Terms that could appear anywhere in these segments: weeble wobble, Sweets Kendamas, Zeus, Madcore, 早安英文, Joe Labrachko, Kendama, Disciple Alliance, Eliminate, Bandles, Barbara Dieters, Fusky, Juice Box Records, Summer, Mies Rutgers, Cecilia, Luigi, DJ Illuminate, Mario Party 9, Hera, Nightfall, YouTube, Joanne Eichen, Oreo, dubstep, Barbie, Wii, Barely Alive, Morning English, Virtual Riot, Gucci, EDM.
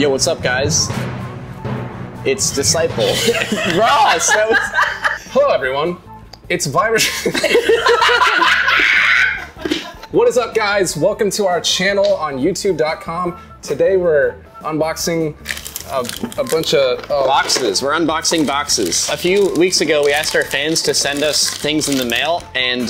Yo, what's up, guys? It's Disciple. Ross, that was... Hello, everyone. It's Virus... What is up, guys? Welcome to our channel on YouTube.com. Today, we're unboxing a bunch of... boxes. We're unboxing boxes. A few weeks ago, we asked our fans to send us things in the mail, and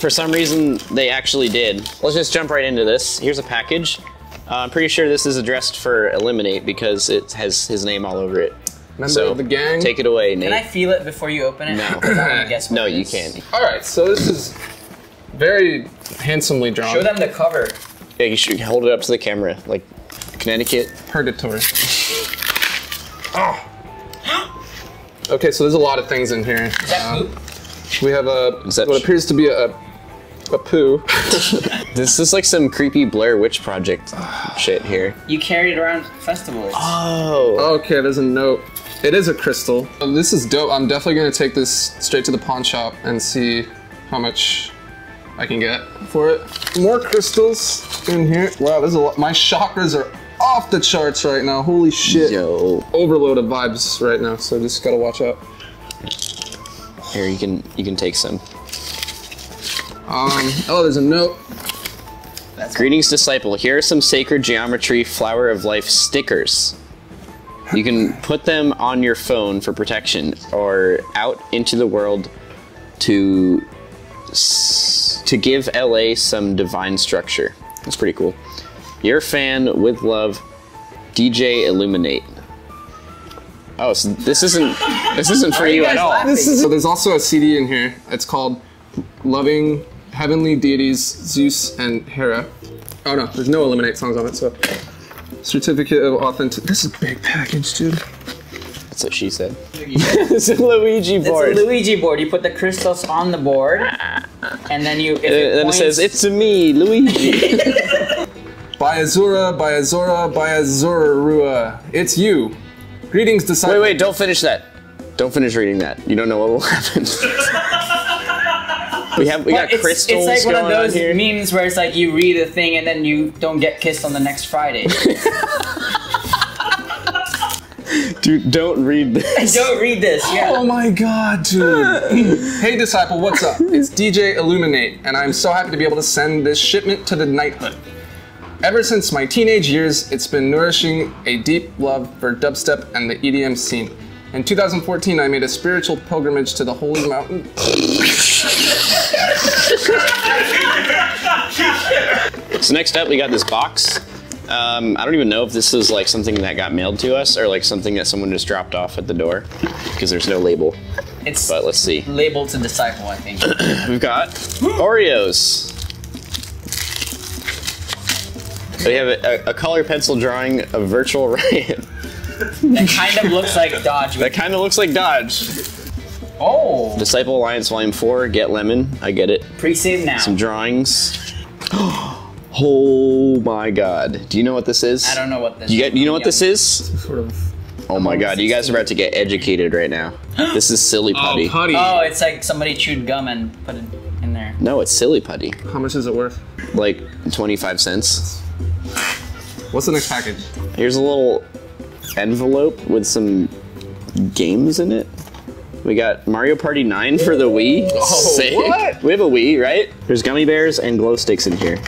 for some reason, they actually did. Let's just jump right into this. Here's a package. I'm pretty sure this is addressed for Eliminate because it has his name all over it. Member of the gang. Take it away, Nate. Can I feel it before you open it? No. No, you can't. All right, so this is very handsomely drawn. Show them the cover. Yeah, you should hold it up to the camera, like Connecticut. Purgatory. Oh. Okay, so there's a lot of things in here. Is that poop? We have what appears to be a poo. This is like some creepy Blair Witch Project shit here. You carried it around festivals. Oh. Okay, there's a note. It is a crystal. This is dope. I'm definitely gonna take this straight to the pawn shop and see how much I can get for it. More crystals in here. Wow, there's a lot. My chakras are off the charts right now. Holy shit. Yo. Overload of vibes right now, so just gotta watch out. Here, you can take some. Oh, there's a note. That's Greetings, Disciple. Here are some Sacred Geometry Flower of Life stickers. You can put them on your phone for protection, or out into the world to give LA some divine structure. That's pretty cool. Your fan with love, DJ Illuminate. Oh, so this isn't for you at all. So there's also a CD in here. It's called Loving Heavenly Deities, Zeus and Hera. Oh no, there's no Eliminate songs on it, so. Certificate of Authentic. This is a big package, dude. That's what she said. It's a Luigi board. It's a Luigi board. You put the crystals on the board, and then you. Then it says, it's me, Luigi. By Azura, by Azura, by Azurua. It's you. Greetings, Disciple. Wait, don't finish that. Don't finish reading that. You don't know what will happen. We got crystals. It's like one of those memes where it's like you read a thing and then you don't get kissed on the next Friday. Dude, don't read this. Don't read this, yeah. Oh my god, dude. Hey, Disciple, what's up? It's DJ Illuminate, and I'm so happy to be able to send this shipment to the knighthood. Ever since my teenage years, it's been nourishing a deep love for dubstep and the EDM scene. In 2014, I made a spiritual pilgrimage to the Holy Mountain. So next up, we got this box. I don't even know if this is like something that got mailed to us or like something that someone just dropped off at the door because there's no label. But let's see. Labeled to Disciple, I think. We've got Oreos. We have a color pencil drawing of Virtual Riot. That kind of looks like Dodge. That kind of looks like Dodge. Oh. Disciple Alliance Volume 4, Get Lemon. I get it. Pre-save now. Some drawings. Oh my god. Do you know what this is? I don't know what this is. You know what this is? Sort of. Oh my god, you guys are about to get educated right now. This is Silly Putty. Oh, putty. Oh, it's like somebody chewed gum and put it in there. No, it's Silly Putty. How much is it worth? Like 25 cents. What's the next package? Here's a little envelope with some games in it. We got Mario Party 9 for the Wii. Oh, sick. What? We have a Wii, right? There's gummy bears and glow sticks in here.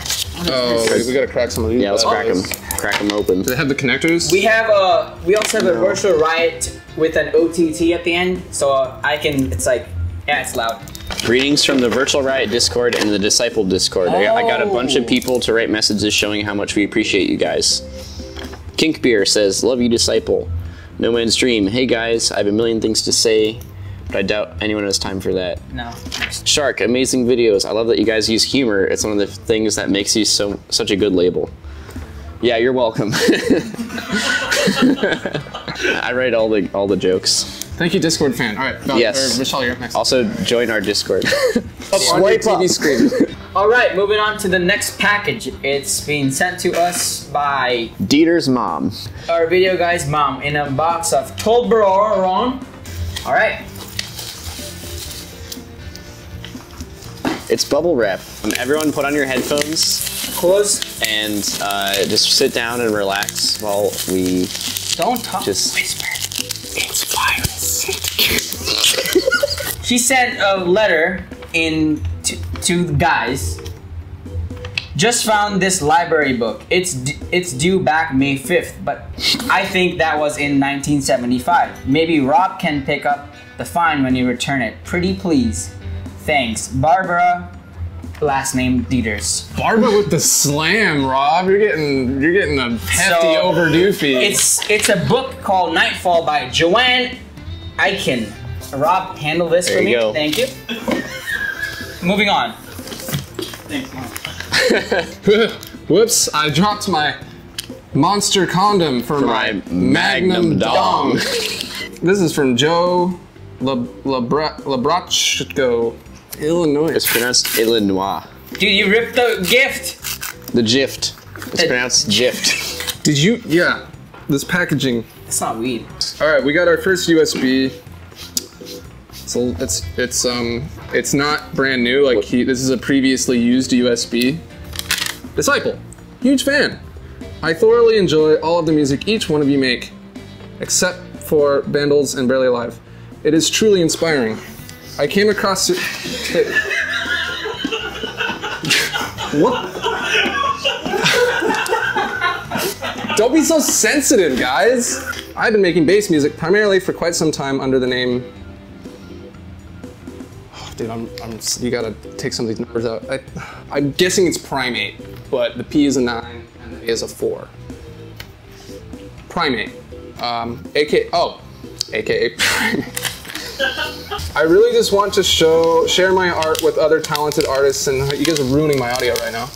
Oh, we gotta crack some of these. Yeah, let's crack them. Crack them open. Do they have the connectors? We have a. We also have a Virtual Riot with an OTT at the end, so I can. It's like, yeah, it's loud. Greetings from the Virtual Riot Discord and the Disciple Discord. Oh. I got a bunch of people to write messages showing how much we appreciate you guys. Kink Beer says, love you, Disciple. No Man's Dream. Hey guys, I have a million things to say, but I doubt anyone has time for that. No. Shark, amazing videos. I love that you guys use humor. It's one of the things that makes you such a good label. Yeah, you're welcome. I write all the jokes. Thank you, Discord fan. All right, Michelle, you're up next. Also, join our Discord. Swipe on your TV screen. All right, moving on to the next package. It's being sent to us by Dieter's mom. Our video guy's mom in a box of Toblerone. All right. It's bubble wrap. Everyone put on your headphones. Close. And just sit down and relax while we... Don't talk. Just whisper. It's virus. She sent a letter in to the guys. Just found this library book. It's due back May 5th, but I think that was in 1975. Maybe Rob can pick up the fine when you return it. Pretty please. Thanks. Barbara, last name Dieters. Barbara with the slam, Rob. You're getting a hefty overdue fee. It's a book called Nightfall by Joanne Eichen. Rob, handle this for me. There you go. Thank you. Moving on. Thanks, Mom. Whoops, I dropped my monster condom for my magnum dong. This is from Joe Labrachko, Illinois. It's pronounced Illinois. Dude, you ripped the gift. The gift. It's pronounced gift. Did you? Yeah. This packaging. It's not weed. All right, we got our first USB. So it's not brand new. Like this is a previously used USB. Disciple, huge fan. I thoroughly enjoy all of the music each one of you make, except for Bandles and Barely Alive. It is truly inspiring. I came across it. What? Don't be so sensitive, guys. I've been making bass music primarily for quite some time under the name. Dude, you gotta take some of these numbers out. I'm guessing it's primate, but the P is a 9 and the A is a 4. Primate. AKA primate. I really just want to share my art with other talented artists, and you guys are ruining my audio right now.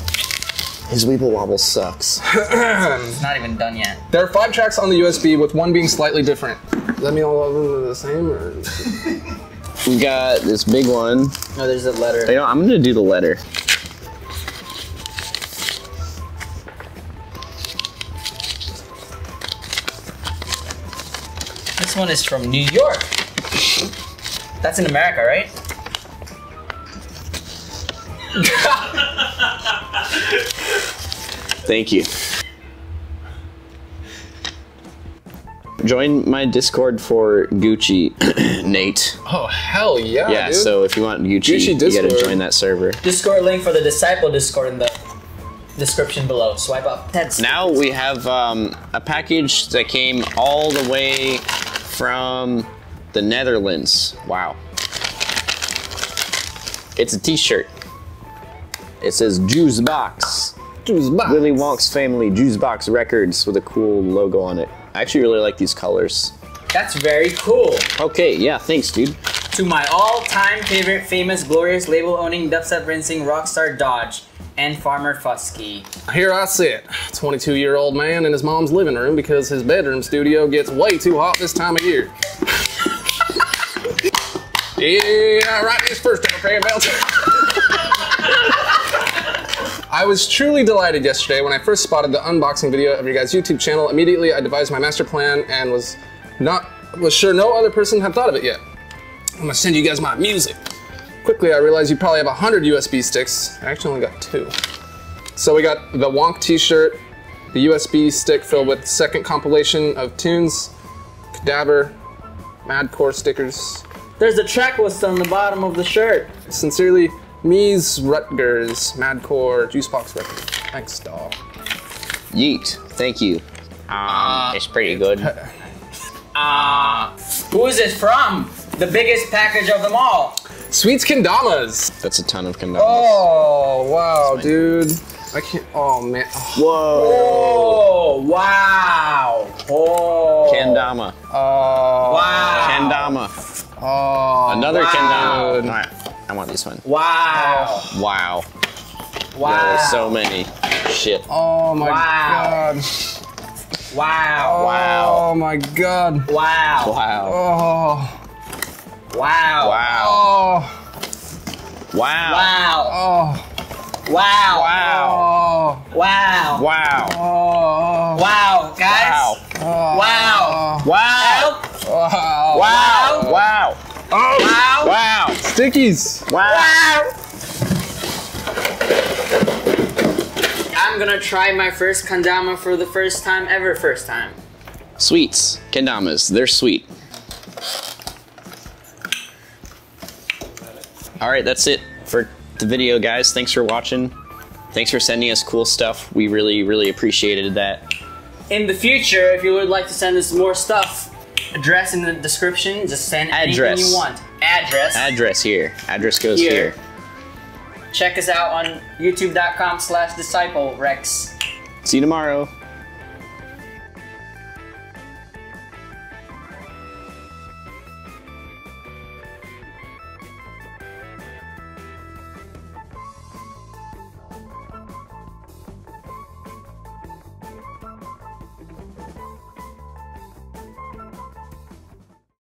His Weeble Wobble sucks. It's not even done yet. There are 5 tracks on the USB, with one being slightly different. Does that mean all of them are the same, or? We got this big one. Oh, there's a letter. You know, I'm gonna do the letter. This one is from New York. That's in America, right? Thank you. Join my Discord for Gucci, Nate. Oh, hell yeah, dude. So if you want Gucci you gotta join that server. Discord link for the Disciple Discord in the description below. Swipe up. That's now we have a package that came all the way from the Netherlands. Wow. It's a t-shirt. It says Juice Box. Juice Box. Willy Wonk's Family Juice Box Records with a cool logo on it. I actually really like these colors. That's very cool. Okay, yeah, thanks, dude. To my all-time favorite, famous, glorious, label-owning, dubstep-rinsing rockstar Dodge and farmer Fusky. Here I sit, 22-year-old man in his mom's living room because his bedroom studio gets way too hot this time of year. Yeah, right, his first ever fan belt. I was truly delighted yesterday when I first spotted the unboxing video of your guys' YouTube channel. Immediately, I devised my master plan and was sure no other person had thought of it yet. I'm gonna send you guys my music. Quickly, I realized you probably have 100 USB sticks. I actually only got 2. So we got the Wonk t-shirt, the USB stick filled with second compilation of tunes, Cadaver, Madcore stickers. There's a track list on the bottom of the shirt. Sincerely, Mies Rutgers, Madcore, Juice Box Records. Thanks, doll. Yeet. Thank you. It's pretty good. Who is it from? The biggest package of them all. Sweets Kendamas. That's a ton of kendamas. Oh, wow, dude. I can't, oh man. Whoa. Whoa, wow. Oh. Kendama. Oh. Wow. Kendama. Oh. Another wow. Kendama. All right. I want this one. Wow. Wow. Wow. Yo, there's so many. Shit. Oh my wow. God. Wow. Wow. Oh my God. Wow. Wow. Oh. Wow. Wow. Oh. Wow. Wow. Oh. Wow. Wow. Wow. Wow. Wow. Oh. Wow. Guys. Wow. Wow. Wow. Wow. Wow. Wow. Wow. Wow. Oh. Wow. Wow. Stickies. Wow. Wow. I'm gonna try my first kendama for the first time ever. Sweets Kendamas, they're sweet. All right, that's it for the video, guys. Thanks for watching. Thanks for sending us cool stuff. We really, really appreciated that. In the future, if you would like to send us more stuff, address in the description. Just send anything you want. Address here. Address goes here. Check us out on youtube.com/DiscipleRex. See you tomorrow.